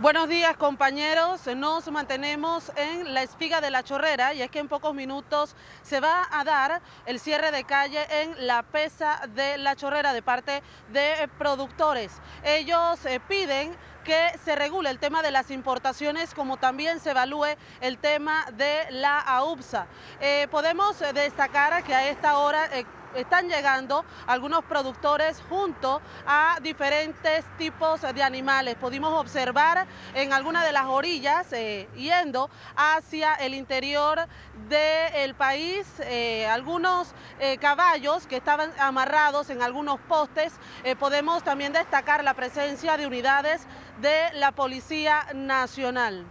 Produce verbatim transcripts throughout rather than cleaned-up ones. Buenos días, compañeros. Nos mantenemos en la espiga de La Chorrera y es que en pocos minutos se va a dar el cierre de calle en la pesa de La Chorrera de parte de productores. Ellos eh, piden que se regule el tema de las importaciones, como también se evalúe el tema de la AUPSA. Eh, podemos destacar que a esta hora Eh, están llegando algunos productores junto a diferentes tipos de animales. Pudimos observar en alguna de las orillas, eh, yendo hacia el interior del país, eh, algunos eh, caballos que estaban amarrados en algunos postes. Eh, podemos también destacar la presencia de unidades de la Policía Nacional.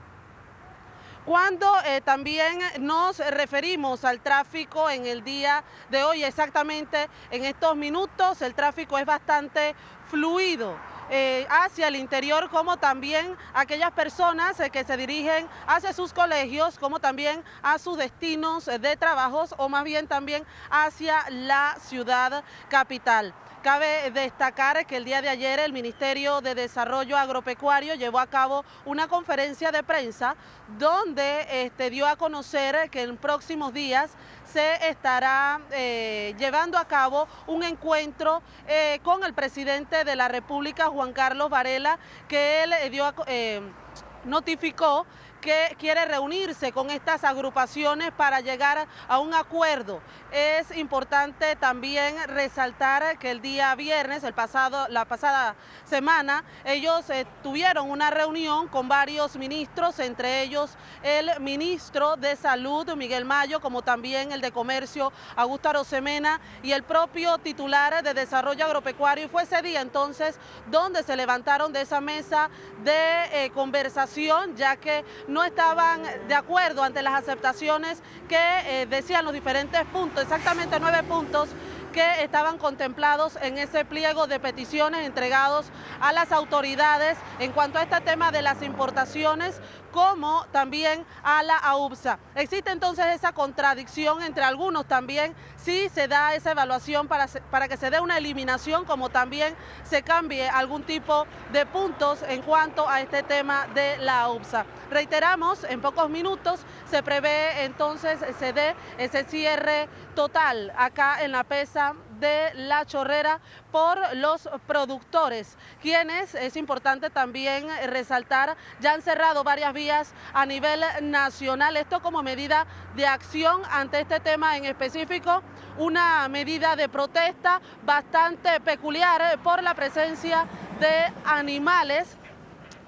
Cuando eh, también nos referimos al tráfico en el día de hoy, exactamente en estos minutos, el tráfico es bastante fluido eh, hacia el interior, como también aquellas personas eh, que se dirigen hacia sus colegios, como también a sus destinos de trabajos o más bien también hacia la ciudad capital. Cabe destacar que el día de ayer el Ministerio de Desarrollo Agropecuario llevó a cabo una conferencia de prensa donde este, dio a conocer que en próximos días se estará eh, llevando a cabo un encuentro eh, con el presidente de la República, Juan Carlos Varela, que él eh, dio a, eh, notificó que quiere reunirse con estas agrupaciones para llegar a un acuerdo. Es importante también resaltar que el día viernes, el pasado, la pasada semana, ellos eh, tuvieron una reunión con varios ministros, entre ellos el ministro de Salud, Miguel Mayo, como también el de Comercio, Augusto Arosemena, y el propio titular de Desarrollo Agropecuario. Y fue ese día entonces donde se levantaron de esa mesa de eh, conversación, ya que no estaban de acuerdo ante las aceptaciones que eh, decían los diferentes puntos, exactamente nueve puntos que estaban contemplados en ese pliego de peticiones entregados a las autoridades en cuanto a este tema de las importaciones, como también a la AUPSA. Existe entonces esa contradicción entre algunos también, si se da esa evaluación para, para que se dé una eliminación, como también se cambie algún tipo de puntos en cuanto a este tema de la AUPSA. Reiteramos, en pocos minutos se prevé entonces se dé ese cierre total acá en la pesa de La Chorrera por los productores, quienes, es importante también resaltar, ya han cerrado varias vías a nivel nacional, esto como medida de acción ante este tema en específico, una medida de protesta bastante peculiar por la presencia de animales.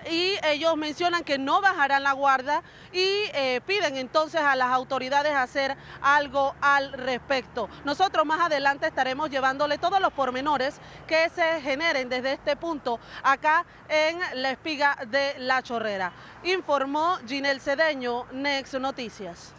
Y ellos mencionan que no bajarán la guardia y eh, piden entonces a las autoridades hacer algo al respecto. Nosotros más adelante estaremos llevándole todos los pormenores que se generen desde este punto acá en la espiga de La Chorrera. Informó Ginel Cedeño, Nex Noticias.